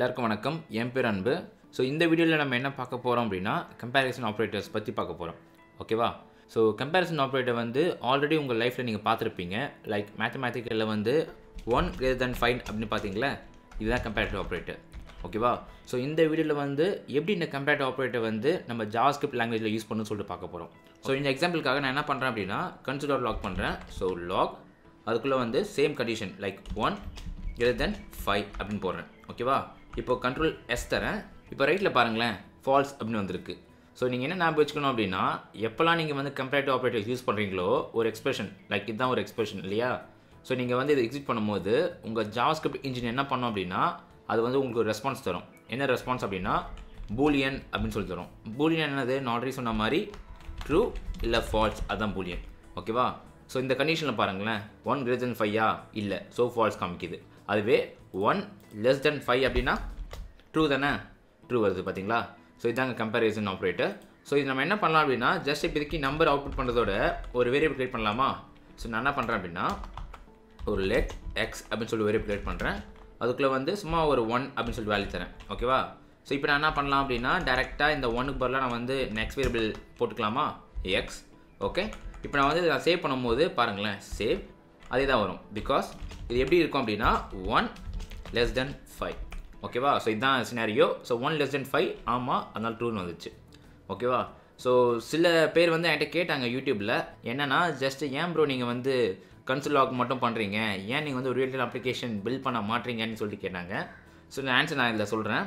எல்லாருக்கும் வணக்கம் என் பேர் அன்பு சோ இந்த வீடியோல நாம என்ன பார்க்க போறோம் அப்படினா கம்பரிசன் ஆபரேட்டர்ஸ் பத்தி பார்க்க போறோம் ஓகேவா சோ கம்பரிசன் ஆபரேட்டர் வந்து ஆல்ரெடி உங்க லைஃப்ல நீங்க பாத்திருப்பீங்க லைக் மேத்தமேட்டிக்கல்ல வந்து 1 greater than 5 அப்படி பாத்தீங்களா இதுதான் கம்பரிட்டிவ் ஆபரேட்டர் ஓகேவா சோ இந்த வீடியோல வந்து எப்படி இந்த கம்பரிட்டிவ் ஆபரேட்டர் வந்து நம்ம JavaScript languageல யூஸ் பண்ணனும் சொல்லிட்டு பார்க்க போறோம் சோ இந்த எக்ஸாம்பிளுக்காக நான் என்ன பண்றேன் அப்படினா கன்சோல் லாக் பண்றேன் சோ லாக் அதுக்குள்ள வந்து same condition like 1 greater than 5 அப்படினு போறேன் ஓகேவா இப்போ கண்ட்ரோல் S தரேன் இப்போ ரைட்ல பாருங்க ஃபால்ஸ் அப்படினு வந்திருக்கு சோ நீங்க என்ன ஞாபகம் வெச்சுக்கணும் அப்படினா எப்பலாம் நீங்க வந்து கம்பரிட்டிவ் ஆபரேட்டர்ஸ் யூஸ் பண்றீங்களோ ஒரு எக்ஸ்பிரஷன் லைக் இதான் ஒரு எக்ஸ்பிரஷன் இல்லையா சோ நீங்க வந்து இத எக்ஸிட் பண்ணும்போது உங்க JavaScript இன்ஜின் என்ன பண்ணும் அப்படினா அது வந்து உங்களுக்கு ஒரு ரெஸ்பான்ஸ் தரும் என்ன ரெஸ்பான்ஸ் அப்படினா பூலியன் அப்படினு சொல்லி தரும் பூலியன் என்னது நாட்ரி சொன்ன மாதிரி ட்ரூ இல்ல ஃபால்ஸ் அதான் பூலியன் ஓகேவா சோ இந்த கண்டிஷன்ல பாருங்க 1 greater than 5 இல்ல சோ ஃபால்ஸ் காமிக்குது அதுவே 1 less than 5 அப்படினா true தானே true வருது பாத்தீங்களா சோ இதாங்க கம்பரிசன் ஆபரேட்டர் சோ இது நம்ம என்ன பண்ணலாம் அப்படினா ஜஸ்ட் இப்படிக்கு நம்பர் அவுட்புட் பண்றதோட ஒரு வேரியபிள் கிரியேட் பண்ணலாமா சோ நான் என்ன பண்றேன் அப்படினா ஒரு let x அப்படி சொல்லி வேரியபிள் கிரியேட் பண்றேன் அதுக்குள்ள வந்து சும்மா ஒரு 1 அப்படி சொல்லி வேல்யூ தரேன் ஓகேவா சோ இப்போ நான் என்ன பண்ணலாம் அப்படினா டைரக்ட்டா இந்த 1 க்கு பதிலா நான் வந்து next வேரியபிள் போட்டுக்கலாமா x ஓகே இப்போ நான் வந்து இத சேவ் பண்ணும்போது பாருங்க சேவ் அதே தான் வரும் because இது எப்படி இருக்கும் அப்படினா 1 less than 5 ஓகேவா சோ இதான் சினாரியோ சோ 1 less than 5 ஆமா அதனால ட்ரூ வந்துச்சு ஓகேவா சோ சில பேர் வந்து என்கிட்ட கேட்டாங்க YouTubeல என்னன்னா ஜஸ்ட் ஏன் bro நீங்க வந்து console log மட்டும் பண்றீங்க ஏன் நீங்க வந்து real time application build பண்ண மாட்டீங்கன்னு சொல்லி கேட்டாங்க சோ நான் ஆன்சர் நான் இத சொல்றேன்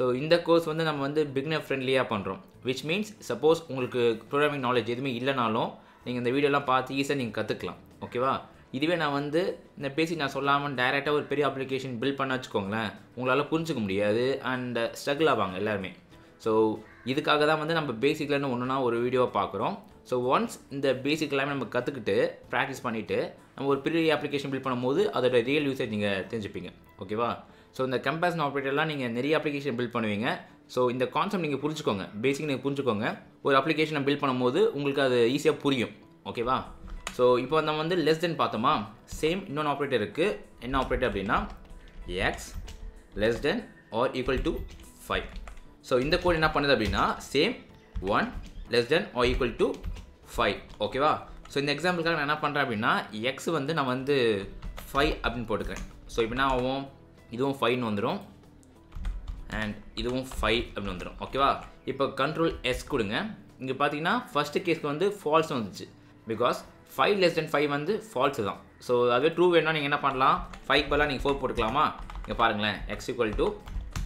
சோ இந்த கோர்ஸ் வந்து நம்ம வந்து beginner friendly-ஆ பண்றோம் which means suppose உங்களுக்கு programming knowledge எதுமே இல்லனாலும் நீங்க இந்த வீடியோ எல்லாம் பார்த்து ஈஸியா நீங்க கத்துக்கலாம் ஓகேவா இதுவே நான் வந்து இந்த பேசி நான் சொல்லாம டைரக்ட்டா ஒரு பெரிய அப்ளிகேஷன் பில்ட் பண்ண வச்சுக்கோங்களே உங்களால புரிஞ்சிக்க முடியாது அண்ட் ஸ்ட்ரகிள் ஆவாங்க எல்லாரும் சோ இதுக்காக தான் வந்து நம்ம பேசிக்ல என்ன ஒண்ணுனா ஒரு வீடியோவை பார்க்குறோம் சோ ஒன்ஸ் இந்த பேசிக் எல்லாமே நம்ம கத்துக்கிட்டு பிராக்டீஸ் பண்ணிட்டு நம்ம ஒரு பெரிய அப்ளிகேஷன் பில்ட் பண்ணும்போது அதோட ரியல் யூசேஜ் நீங்க தெரிஞ்சுப்பீங்க ஓகேவா சோ இந்த கம்பரிசன் ஆபரேட்டர்லாம் நீங்க நிறைய அப்ளிகேஷன் பில்ட் பண்ணுவீங்க சோ இந்த கான்செப்ட் நீங்க புரிஞ்சுக்கோங்க பேசிக் நீங்க புரிஞ்சுக்கோங்க ஒரு அப்ளிகேஷனை பில்ட் பண்ணும்போது உங்களுக்கு அது ஈஸியா புரியும் ஓகேவா சோ இப்போ நம்ம வந்து less than பார்த்தோமா சேம் இன்னொரு ஆபரேட்டர் இருக்கு என்ன ஆபரேட்டர் அப்படினா x less than or equal to 5 so இந்த கோட் என்ன பண்ணுது அப்படினா same 1 less than or equal to 5 ஓகேவா சோ இந்த எக்ஸாம்பிளுக்காக நான் என்ன பண்றேன் அப்படினா x வந்து நான் வந்து 5 அப்படினு போட்டுக்கிறேன் சோ இப்போ என்ன ஆகும் இதுவும் 5 னு வந்துரும் and இதுவும் 5 அப்படினு வந்துரும் ஓகேவா இப்போ கண்ட்ரோல் s கொடுங்க இங்க பாத்தீங்கன்னா ஃபர்ஸ்ட் கேஸ்க்கு வந்து ஃபால்ஸ் வந்துச்சு because 5 less than 5 வந்து false தான் சோ அதுவே ட்ரூ வேணா நீங்க என்ன பண்ணலாம் 5 க்கு பதிலா நீங்க 4 போட்டுக்கலாமா இங்க பாருங்க x equal to 4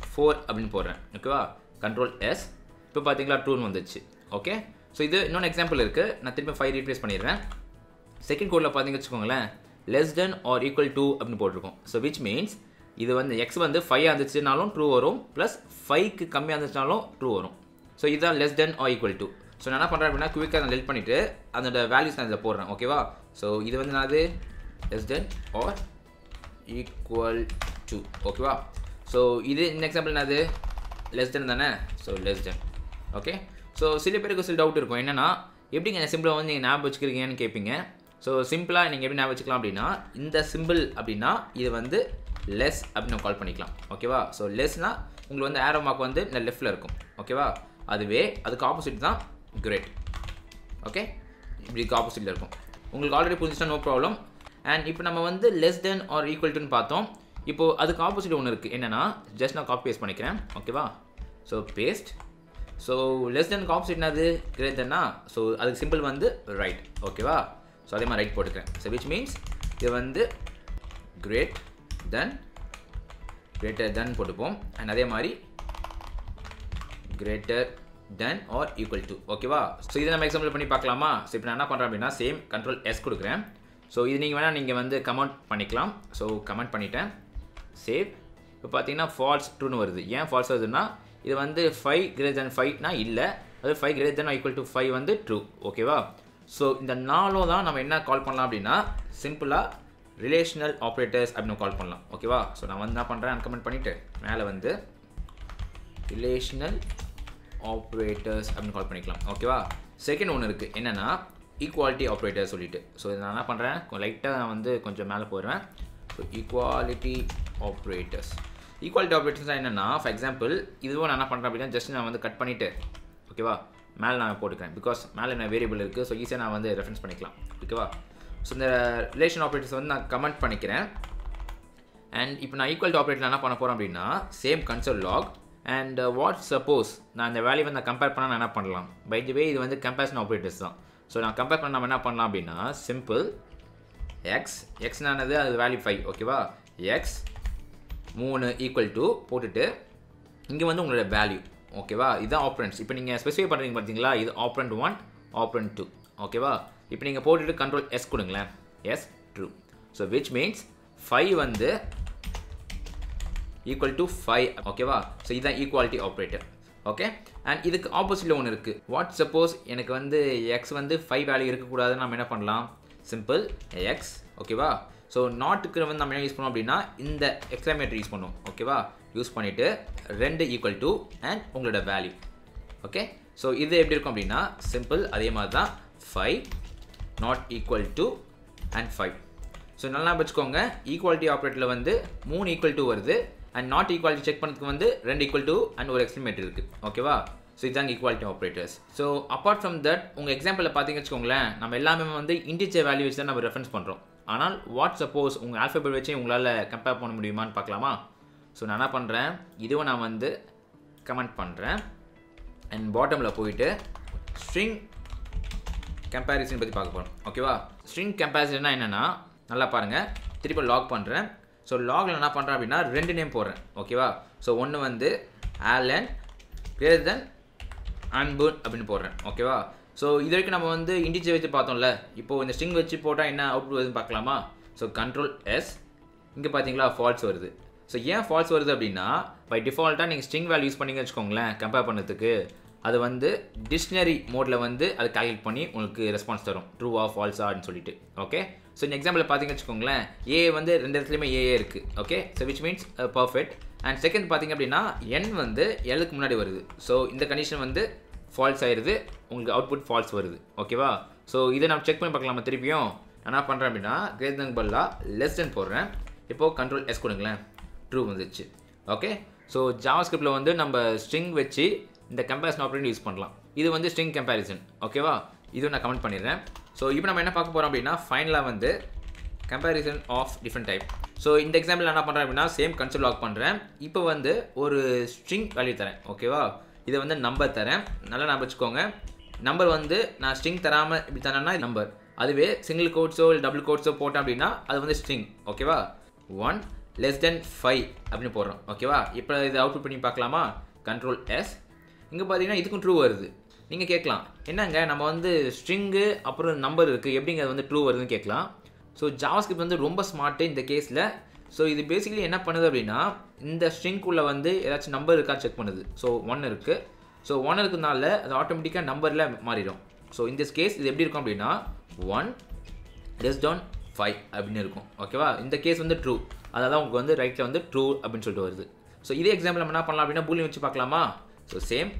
அப்படினு போடுறேன் ஓகேவா கண்ட்ரோல் s இப்போ பாத்தீங்களா ட்ரூ வந்துச்சு ஓகே சோ இது இன்னொரு எக்ஸாம்பிள் இருக்கு நான் திருப்பி 5 ரீப்ளேஸ் பண்ணிடுறேன் செகண்ட் கோட்ல பாத்தீங்க வெச்சுக்கோங்களே less than or equal to அப்படினு போட்டுருக்கோம் சோ which means இது வந்து x வந்து 5 ஆந்துச்சுனாலும் ட்ரூ வரும் + 5 க்கு கம்மியா ஆந்துச்சுனாலும் ட்ரூ வரும் சோ இதுதான் less than or equal to so நான் என்ன பண்றேன் அப்படினா குவிக்கா நான் லெட் பண்ணிட்டு அதோட வேல்யூஸ் நான் இதல போடுறேன் ஓகேவா சோ இது வந்து என்னது less than or equal to ஓகேவா சோ இது இந்த எக்ஸாம்பிள் என்னது less than தானே so less than okay so சில பேருக்கு சில டவுட் இருக்கும் என்னன்னா எப்படி நீங்க சிம்பிளா வந்து நீங்க ஞாபகம் வச்சுக்கிறீங்கன்னு கேப்பீங்க சோ சிம்பிளா நீங்க எப்படி ஞாபகம் வச்சுக்கலாம் அப்படினா இந்த சிம்பிள் அப்படினா இது வந்து less அப்படினு கால் பண்ணிக்கலாம் ஓகேவா சோ lessனா உங்களுக்கு வந்து arrow mark வந்து இந்த லெஃப்ட்ல இருக்கும் ஓகேவா அதுவே அதுக்கு ஆப்போசிட் தான் great ஓகே இதுக்கு ஆப்போசிட்ல இருக்கும் உங்களுக்கு ஆல்ரெடி புரிஞ்சிட்டா நோ ப்ராப்ளம் and இப்போ நம்ம வந்து less than or equal to னு பார்த்தோம் இப்போ அதுக்கு ஆப்போசிட் ஒன்னு இருக்கு என்னன்னா just நான் காப்பி பேஸ்ட் பண்ணிக்கிறேன் ஓகேவா so paste so less than க்கு ஆப்போசிட் என்னது greater than னா சோ அதுக்கு சிம்பிள் வந்து right ஓகேவா சோ அதே மாதிரி right போட்டுக்கிறேன் so which means இது வந்து greater than போடுவோம் and அதே மாதிரி greater than or equal to ஓகேவா சோ இத நம்ம எக்ஸாம்பிள் பண்ணி பார்க்கலாமா சோ இப்போ நான் என்ன பண்றேன் அப்படினா சேம் கண்ட்ரோல் s கொடுக்கிறேன் சோ இது நீங்க வேணா நீங்க வந்து கமெண்ட் பண்ணிக்கலாம் சோ கமெண்ட் பண்ணிட்டேன் சேவ் இப்போ பாத்தீங்கன்னா false true னு வருது ஏன் false வருதுன்னா இது வந்து 5 greater than 5 னா இல்ல அது 5 greater than or equal to 5 வந்து true ஓகேவா சோ இந்த நாலோ தான் நம்ம என்ன கால் பண்ணலாம் அப்படினா சிம்பிளா ரிலேஷனல் ஆபரேட்டர்ஸ் அப்படினு கால் பண்ணலாம் ஓகேவா சோ நான் வந்து என்ன பண்றேன் அன்கமெண்ட் பண்ணிட்டு மேலே வந்து ரிலேஷனல் operators அப்படினு கால் பண்ணிக்கலாம் ஓகேவா செகண்ட் ஒன்னு இருக்கு என்னன்னா ஈக்குவாலிட்டி ஆபரேட்டர் சொல்லிட்டு சோ நான் என்ன பண்றேன் லைட்டா நான் வந்து கொஞ்சம் மேலே போறேன் equality operators equality operations are enna, for example idhu na enna just na cut pannite okay va mel na potukken because mel na variable irukku so easy na reference panikalam okay va so the relation operators vandu na comment panikiren and ipo na equal to operator la enna panna porom appadina same console log and what suppose na the value vandu compare panna na enna pannalam by the way idu vandu comparison operators da so na compare panna enna pannalam appadina simple x x na enadhu adu value 5 okay va x 3 equal to போட்டுட்டு இங்க வந்து உங்களுடைய value ஓகேவா இதான் operands இப்போ நீங்க specify பண்றீங்க பாத்தீங்களா இது operand 1 operand 2 ஓகேவா இப்போ நீங்க போட்டுட்டு control s கொடுங்களே yes true so which means 5 வந்து equal to 5 ஓகேவா சோ இதான் equality operator okay and இதுக்கு ஆப்போசிட்ல ஒன்னு இருக்கு what suppose எனக்கு வந்து x வந்து 5 value இருக்க கூடாதுன்னா நாம என்ன பண்ணலாம் simple x ஓகேவா so not க்கு வந்து நாம என்ன யூஸ் பண்ணோம் அப்படினா இந்த exclamation யூஸ் பண்ணோம் ஓகேவா யூஸ் பண்ணிட்டு 2 equal to and உங்களோட value okay so இது எப்படி இருக்கும் அப்படினா சிம்பிள் அதே மாதிரி தான் 5 not equal to and 5 so நல்லா வெச்சுக்கோங்க equality operatorல வந்து 3 equal to வருது and not equality செக் பண்றதுக்கு வந்து 2 equal to and ஒரு exclamation இருக்கு ஓகேவா so இதான் equality operators so apart from that உங்க எக்ஸாம்பிள்ல பாத்தீங்க வெச்சுக்கோங்களே நம்ம எல்லாமே வந்து integer value வச்சு தான் நம்ம ரெஃபரன்ஸ் பண்றோம் ஆனால் what suppose உங்க alphabet வச்சே உங்களால compare பண்ண முடியுமான்னு பார்க்கலாமா சோ நான் என்ன பண்றேன் இதுவும் நான் வந்து கமெண்ட் பண்றேன் and bottomல போயிடு string comparison பத்தி பார்க்க போறோம் ஓகேவா string comparisonna என்னன்னா நல்லா பாருங்க திருப்பி log பண்றேன் சோ logல என்ன பண்றேன் அப்படினா ரெண்டு நேம் போடுறேன் ஓகேவா சோ ஒன்னு வந்து alan greater than anbun அப்படினு போடுறேன் ஓகேவா சோ இதுக்கு நம்ம வந்து integer வச்சு பார்த்தோம்ல இப்போ இந்த string வச்சு போட்டா என்ன அவுட்புட் வருதுன்னு பார்க்கலாமா சோ control s இங்க பாத்தீங்களா false வருது சோ ஏன் false வருது அப்படினா பை டிஃபால்ட்டா நீங்க string value யூஸ் பண்ணீங்க வெச்சுக்கோங்களே கம்பேர் பண்ணதுக்கு அது வந்து டிக்ஷனரி மோட்ல வந்து அது கால்குலேட் பண்ணி உங்களுக்கு ரெஸ்பான்ஸ் தரும் true or false ஆன்னு சொல்லிட்டு ஓகே சோ இந்த எக்ஸாம்பிள்ல பாத்தீங்க வெச்சுக்கோங்களே a வந்து ரெண்டு இடத்துலயே a இருக்கு okay so which means perfect and second பாத்தீங்க அப்படினா n வந்து l க்கு முன்னாடி வருது சோ இந்த கண்டிஷன் வந்து false ஆயிருது உங்களுக்கு அவுட்புட் false வருது ஓகேவா சோ இத நான் செக் பண்ணி பார்க்கலாமா திருப்பியும் انا பண்றேன் அப்படினா greater than பல்லா less than போடுறேன் இப்போ control s கொடுங்களே true வந்துச்சு ஓகே சோ JavaScriptல வந்து நம்ம string வெச்சி இந்த comparison operator யூஸ் பண்ணலாம் இது வந்து string comparison ஓகேவா இது நான் கமெண்ட் பண்ணிறேன் சோ இப்போ நம்ம என்ன பார்க்க போறோம் அப்படினா ஃபைனலா வந்து comparison of different type so இந்த எக்ஸாம்பிள்ல நான் பண்றேன் அப்படினா சேம் console log பண்றேன் இப்போ வந்து ஒரு string value தரேன் ஓகேவா இத வந்து நம்பர் தரேன் நல்லா ஞாபகம் வச்சுக்கோங்க நம்பர் வந்து நான் ஸ்ட்ரிங் தராம இப்படி தரேன்னா இது நம்பர் அதுவே சிங்கிள் கோட்ஸோ இல்ல டபுள் கோட்ஸோ போட்டா அப்படினா அது வந்து ஸ்ட்ரிங் ஓகேவா 1 less than 5 அப்படி போடுறோம் ஓகேவா இப்போ இது அவுட்புட் பண்ணி பார்க்கலாமா control s இங்க பாத்தீங்கன்னா இதுக்கு ட்ரூ வருது நீங்க கேட்கலாம் என்னங்க நம்ம வந்து ஸ்ட்ரிங் அப்புறம் நம்பர் இருக்கு எப்படிங்க அது வந்து ட்ரூ வருதுன்னு கேட்கலாம் சோ JavaScript வந்து ரொம்ப ஸ்மார்ட் இந்த கேஸ்ல so இது basically என்ன பண்ணுது அப்படினா இந்த string குள்ள வந்து ஏதாச்சும் நம்பர் இருக்கா செக் பண்ணுது so 1 இருக்கு so 1 இருக்குனால அது ஆட்டோமேட்டிக்கா நம்பர்ல மாறிடும் so in this case இது எப்படி இருக்கும் அப்படினா 1 less than 5 அப்படினு இருக்கும் ஓகேவா இந்த கேஸ் வந்து true அதாவது உங்களுக்கு வந்து ரைட்ல வந்து true அப்படினு சொல்லிட்டு வருது so இதே எக்ஸாம்பிள் நம்ம என்ன பண்ணலாம் அப்படினா பூலியன் வச்சு பார்க்கலாமா so same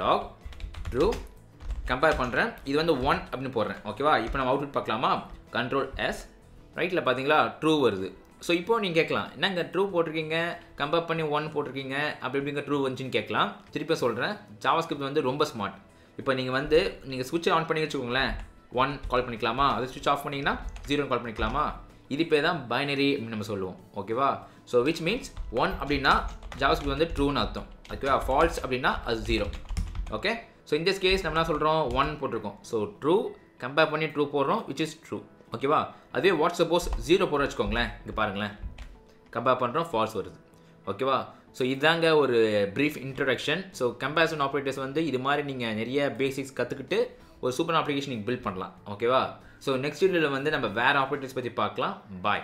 log true compare பண்றேன் இது வந்து 1 அப்படினு போடுறேன் ஓகேவா இப்போ நம்ம அவுட்புட் பார்க்கலாமா control s ரைட்ல பாத்தீங்களா true வருது சோ இப்போ நீங்க கேட்கலாம் என்னங்க ட்ரூ போட்டுருக்கீங்க கம்பேர் பண்ணி 1 போட்டுருக்கீங்க அப்படி எப்படிங்க ட்ரூ வந்துன்னு கேட்கலாம் திருப்பி சொல்றேன் JavaScript வந்து ரொம்ப ஸ்மார்ட் இப்போ நீங்க ஸ்விட்ச் ஆன் பண்ணி வெச்சுக்கோங்களே 1 கால் பண்ணிக்கலாமா அது ஸ்விட்ச் ஆஃப் பண்ணீங்கனா 0 கால் பண்ணிக்கலாமா இதுப்பே தான் பைனரி அப்படி நம்ம சொல்லுவோம் ஓகேவா சோ which means 1 அப்படினா JavaScript வந்து ட்ரூ னு அர்த்தம் ஓகேவா false அப்படினா அது 0 okay so in this case நம்ம என்ன சொல்றோம் 1 போட்டுருக்கோம் சோ ட்ரூ கம்பேர் பண்ணி ட்ரூ போடுறோம் which is true ஓகேவா அதுவே வாட் சப்போஸ் 0 போற வெச்சுக்கோங்களே இங்க பாருங்களே கம்பேர் பண்றோம் false வருது ஓகேவா சோ இதாங்க ஒரு brief introduction so comparison operators வந்து இது மாதிரி நீங்க நிறைய பேசிக்ஸ் கத்துக்கிட்டு ஒரு சூப்பர் அப்ளிகேஷன் நீங்க பில்ட் பண்ணலாம் ஓகேவா சோ நெக்ஸ்ட் வீடியோல வந்து நம்ம வேற ஆபரேட்டர்ஸ் பத்தி பார்க்கலாம் பை